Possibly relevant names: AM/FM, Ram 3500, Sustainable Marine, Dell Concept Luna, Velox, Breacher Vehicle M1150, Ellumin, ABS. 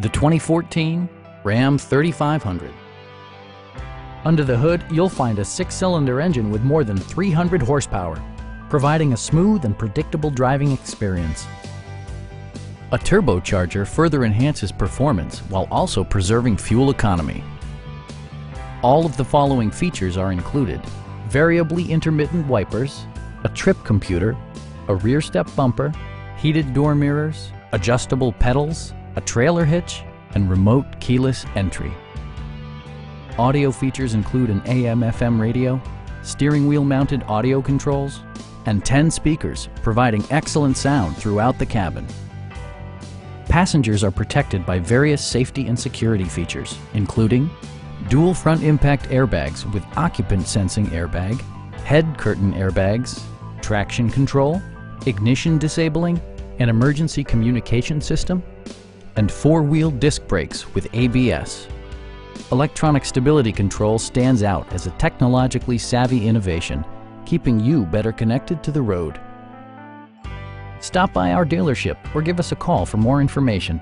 The 2014 Ram 3500. Under the hood, you'll find a 6-cylinder engine with more than 300 horsepower, providing a smooth and predictable driving experience. A turbocharger further enhances performance while also preserving fuel economy. All of the following features are included: variably intermittent wipers, a trip computer, a rear step bumper, heated door mirrors, adjustable pedals, a trailer hitch, and remote keyless entry. Audio features include an AM/FM radio, steering wheel mounted audio controls, and 10 speakers, providing excellent sound throughout the cabin. Passengers are protected by various safety and security features, including dual front impact airbags with occupant sensing airbag, head curtain airbags, traction control, ignition disabling, an emergency communication system, and 4-wheel disc brakes with ABS. Electronic stability control stands out as a technologically savvy innovation, keeping you better connected to the road. Stop by our dealership or give us a call for more information.